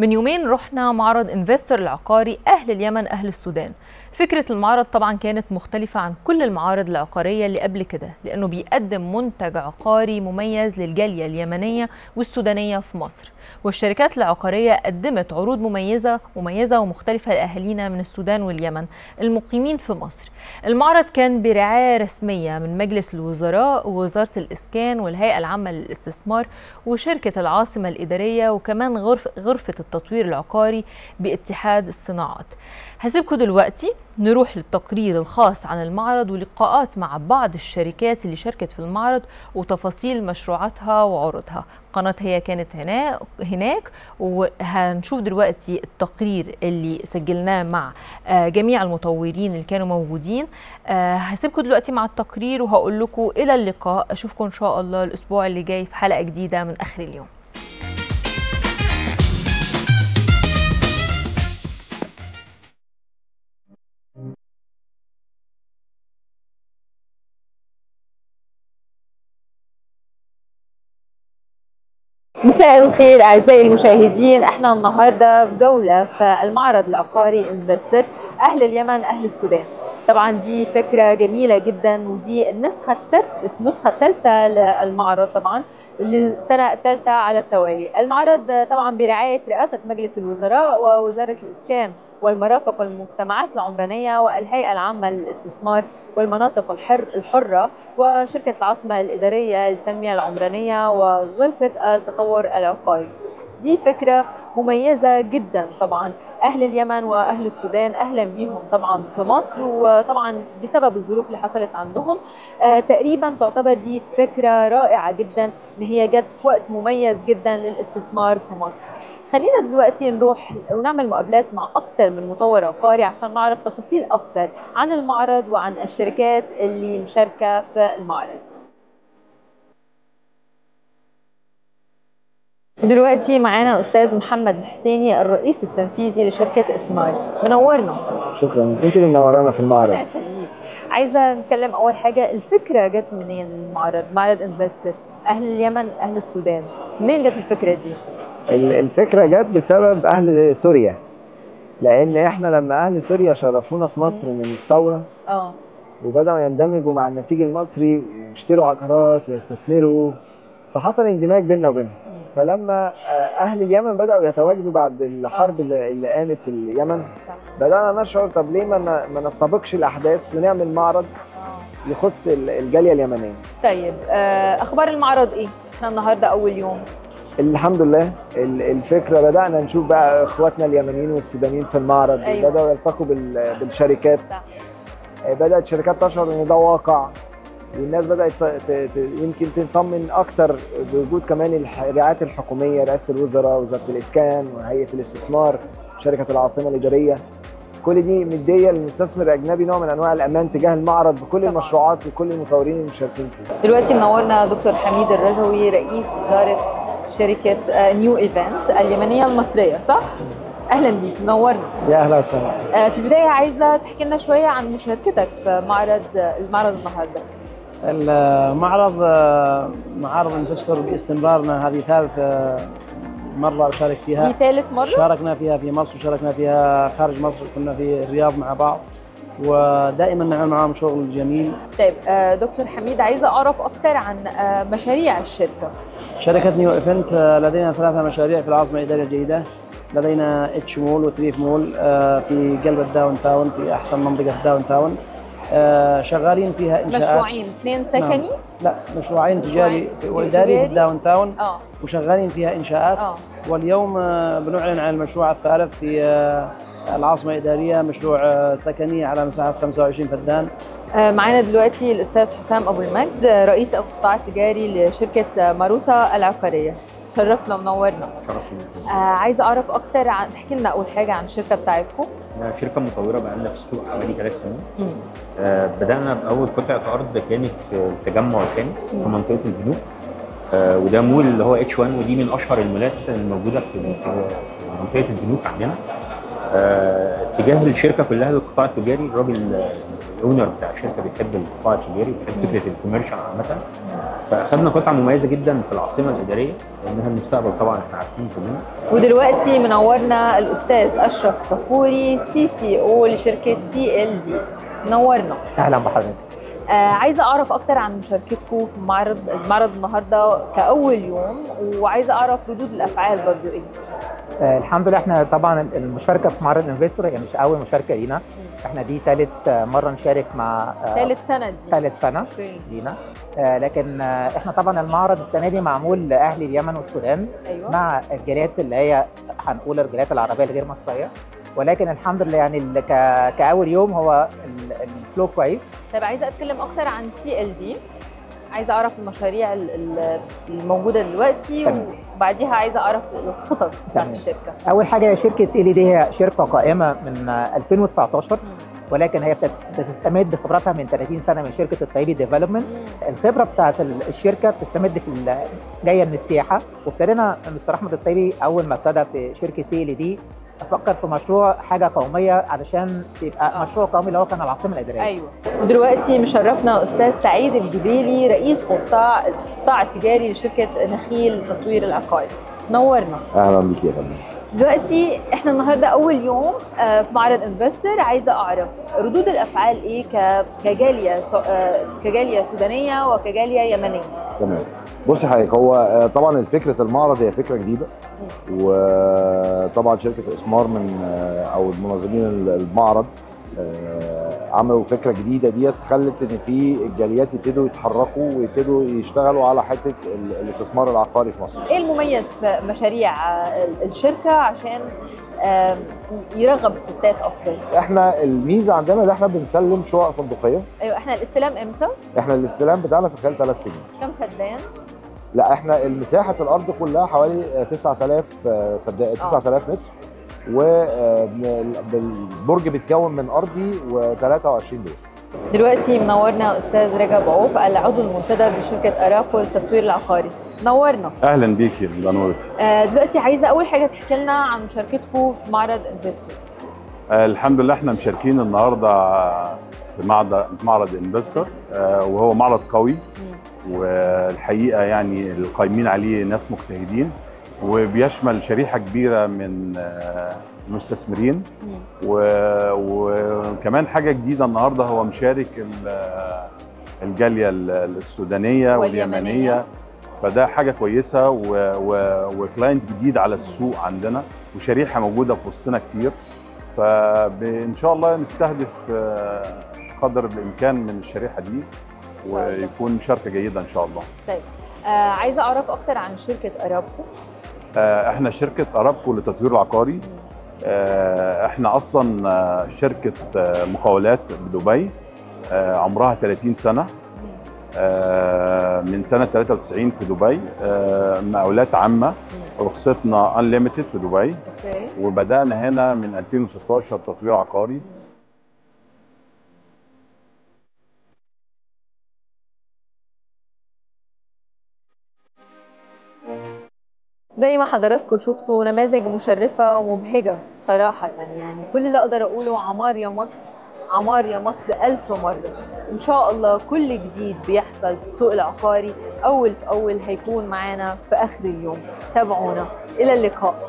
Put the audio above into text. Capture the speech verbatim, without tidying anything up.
من يومين رحنا معرض إنفستر العقاري أهل اليمن أهل السودان. فكرة المعرض طبعا كانت مختلفة عن كل المعارض العقارية اللي قبل كده، لأنه بيقدم منتج عقاري مميز للجالية اليمنية والسودانية في مصر، والشركات العقارية قدمت عروض مميزة مميزة ومختلفة لأهالينا من السودان واليمن المقيمين في مصر. المعرض كان برعاية رسمية من مجلس الوزراء ووزارة الإسكان والهيئة العامة للاستثمار وشركة العاصمة الإدارية وكمان غرفة التطوير العقاري باتحاد الصناعات. هسيبكم دلوقتي نروح للتقرير الخاص عن المعرض ولقاءات مع بعض الشركات اللي شاركت في المعرض وتفاصيل مشروعاتها وعروضها. قناة هي كانت هنا هناك وهنشوف دلوقتي التقرير اللي سجلناه مع جميع المطورين اللي كانوا موجودين. هسيبكم دلوقتي مع التقرير وهقول لكم إلى اللقاء. أشوفكم إن شاء الله الأسبوع اللي جاي في حلقة جديدة من آخر اليوم. مساء الخير اعزائي المشاهدين، احنا النهارده في جوله في المعرض العقاري إنفستر اهل اليمن اهل السودان. طبعا دي فكره جميله جدا ودي النسخه الثالثه النسخه الثالثه للمعرض طبعا للسنه الثالثه على التوالي. المعرض طبعا برعايه رئاسه مجلس الوزراء ووزاره الاسكان والمرافق والمجتمعات العمرانيه والهيئه العامه للاستثمار والمناطق الحر الحره وشركه العاصمه الاداريه للتنميه العمرانيه وغرفه التطور العقاري. دي فكره مميزه جدا طبعا، اهل اليمن واهل السودان اهلا بيهم طبعا في مصر، وطبعا بسبب الظروف اللي حصلت عندهم آه تقريبا تعتبر دي فكره رائعه جدا ان هي جت في وقت مميز جدا للاستثمار في مصر. خلينا دلوقتي نروح ونعمل مقابلات مع اكثر من مطور عقاري عشان نعرف تفاصيل اكثر عن المعرض وعن الشركات اللي مشاركه في المعرض. دلوقتي معانا استاذ محمد الحسيني الرئيس التنفيذي لشركه إسمال. منورنا. شكرا، انت اللي منورانا في المعرض. عايزه نتكلم اول حاجه، الفكره جت منين المعرض؟ معرض إنفستر اهل اليمن اهل السودان، منين جت الفكره دي؟ الفكره جت بسبب اهل سوريا، لان احنا لما اهل سوريا شرفونا في مصر من الثوره اه وبداوا يندمجوا مع النسيج المصري ويشتروا عقارات ويستثمروا، فحصل اندماج بيننا وبينهم. فلما اهل اليمن بداوا يتواجدوا بعد الحرب اللي قامت في اليمن، بدانا نشعر طب ليه ما ما نستبقش الاحداث ونعمل معرض يخص الجاليه اليمنيه. طيب اخبار المعرض ايه؟ احنا النهارده اول يوم. الحمد لله الفكره بدانا نشوف بقى اخواتنا اليمنيين والسودانيين في المعرض. أيوة. بداوا يلتقوا بالشركات. صح. بدات الشركات تشعر ان ده واقع والناس بدات يمكن تنطمن اكتر بوجود كمان الرعايات الحكوميه، رئاسه الوزراء وزاره الاسكان وهيئه الاستثمار شركه العاصمه الاداريه. كل دي مديه للمستثمر الاجنبي نوع من انواع الامان تجاه المعرض بكل طبعا. المشروعات وكل المطورين المشاركين فيه. دلوقتي منورنا دكتور حميد الرجوي رئيس اداره شركة نيو ايفنت اليمنية المصرية، صح؟ أهلا بيك، منورنا. يا أهلا وسهلا. في البداية عايزة تحكي لنا شوية عن مشاركتك في معرض المعرض النهاردة. المعرض معارض إنفستر باستمرارنا، هذه ثالث مرة أشارك فيها. دي ثالث مرة؟ شاركنا فيها في مصر وشاركنا فيها خارج مصر، كنا في الرياض مع بعض. ودائما نعمل معاهم شغل جميل. طيب دكتور حميد، عايزه اعرف اكثر عن مشاريع الشركه. شركه نيو ايفنت لدينا ثلاثه مشاريع في العاصمه الاداريه الجديده. لدينا اتش مول وتريف مول في قلب الداون تاون في احسن منطقه الداون تاون. شغالين فيها انشاءات. مشروعين، اثنين سكني؟ نعم. لا مشروعين تجاري واداري في الداون تاون. اه وشغالين فيها انشاءات. اه واليوم بنعلن عن المشروع الثالث في العاصمة الإدارية، مشروع سكني على مساحة خمسة وعشرين فدان. معانا دلوقتي الأستاذ حسام أبو المجد رئيس القطاع التجاري لشركة ماروتا العقارية. شرفنا ومنورنا. شرفنا. عايزة أعرف أكتر عن، تحكي لنا أول حاجة عن الشركة بتاعتكم. شركة مطورة بقالنا في السوق حوالي ثلاث سنين. بدأنا بأول قطعة أرض كانت في التجمع الخامس في منطقة البنوك، وده مول اللي هو اتش واحد ودي من أشهر المولات الموجودة في منطقة البنوك عندنا. اتجاه الشركه كلها للقطاع التجاري. الراجل الاونر بتاع الشركه بيحب القطاع التجاري، بيحب فكره الكوميرشال عامه، فاخدنا قطعه مميزه جدا في العاصمه الاداريه لانها المستقبل طبعا، احنا عارفين كلنا. ودلوقتي منورنا الاستاذ اشرف صفوري، سي سي او لشركه سي ال دي. نورنا. اهلا بحضرتك. آه عايزه اعرف اكتر عن مشاركتكم في معرض المعرض النهارده كاول يوم، وعايزه اعرف ردود الافعال برضو ايه. آه الحمد لله، احنا طبعا المشاركه في معرض انفستر هي مش اول مشاركه لينا، احنا دي ثالث مره نشارك مع ثالث آه سنه دي ثالث سنه لينا. آه لكن آه احنا طبعا المعرض السنه دي معمول لاهل اليمن والسودان. أيوة. مع الجاليات اللي هي هنقول الجاليات العربيه الغير مصريه، ولكن الحمد لله يعني كاول يوم هو الفلو كويس. طب عايزه اتكلم اكتر عن سي ال دي، عايزه اعرف المشاريع الموجوده دلوقتي. تمام. وبعديها عايزه اعرف الخطط بتاعت الشركه. اول حاجه شركه ال دي هي شركه قائمه من ألفين وتسعتاشر، ولكن هي بتستمد خبرتها من ثلاثين سنه من شركه الطيبي ديفلوبمنت. الخبره بتاعت الشركه بتستمد في جايه من السياحه، وابتدينا مستر احمد الطيبي اول ما ابتدى في شركه سي ال دي افكر في مشروع حاجه قوميه علشان يبقى آه. مشروع قومي اللي هو كان العاصمه الاداريه. ايوه. ودلوقتي مشرفنا استاذ سعيد الجبيلي، رئيس قطاع القطاع التجاري لشركه نخيل لتطوير العقاري. نورنا. اهلا بيك يا فندم. دلوقتي احنا النهارده اول يوم في معرض انفستر، عايزه اعرف ردود الافعال ايه كجاليه كجاليه سودانيه وكجاليه يمنيه. تمام. بصي حضرتك، هو طبعا فكره المعرض هي فكره جديده، وطبعا شركه اسمار من او المنظمين المعرض عملوا فكره جديده ديت خلت ان في الجاليات يبتدوا يتحركوا ويبتدوا يشتغلوا على حته الاستثمار العقاري في مصر. ايه المميز في مشاريع الشركه عشان يرغب الستات اكتر؟ احنا الميزه عندنا ان احنا بنسلم شقق فندقيه. ايوه. احنا الاستلام امتى؟ احنا الاستلام بتاعنا في خلال ثلاث سنين. كم فدان؟ لا احنا المساحه الارض كلها حوالي تسعة آلاف فدان، تسعة آلاف متر، والبرج بيتكون من ارضي وثلاثة وعشرين دور. دلوقتي منورنا استاذ رجاء ابو عوف، العضو المنتدب بشركه ارابكو للتطوير العقاري. نورنا. اهلا بيكي. الله ينورك. آه دلوقتي عايزه اول حاجه تحكي لنا عن مشاركتكم في معرض انفستر. آه الحمد لله، احنا مشاركين النهارده في معرض معرض انفستر، آه وهو معرض قوي، والحقيقه يعني القائمين عليه ناس مجتهدين، وبيشمل شريحه كبيره من المستثمرين، وكمان حاجه جديده النهارده هو مشارك الجاليه السودانيه واليمنيه، فده حاجه كويسه وكلاينت جديد على السوق عندنا، وشريحه موجوده في وسطنا كتير، فان شاء الله نستهدف قدر الامكان من الشريحه دي ويكون مشاركه جيده ان شاء الله. طيب آه عايزه اعرف اكتر عن شركه ارابكو. احنا شركه ارابكو للتطوير العقاري، احنا اصلا شركه مقاولات بدبي، عمرها ثلاثين سنه، من سنه ثلاثة وتسعين في دبي، مقاولات عامه، رخصتنا انليمتد في دبي، وبدانا هنا من ألفين وستاشر تطوير عقاري. زي ما حضراتكم شفتوا نماذج مشرفه ومبهجه صراحه، يعني كل اللي اقدر اقوله عمار يا مصر، عمار يا مصر ألف مره. ان شاء الله كل جديد بيحصل في السوق العقاري اول في اول هيكون معانا في اخر اليوم. تابعونا، الى اللقاء.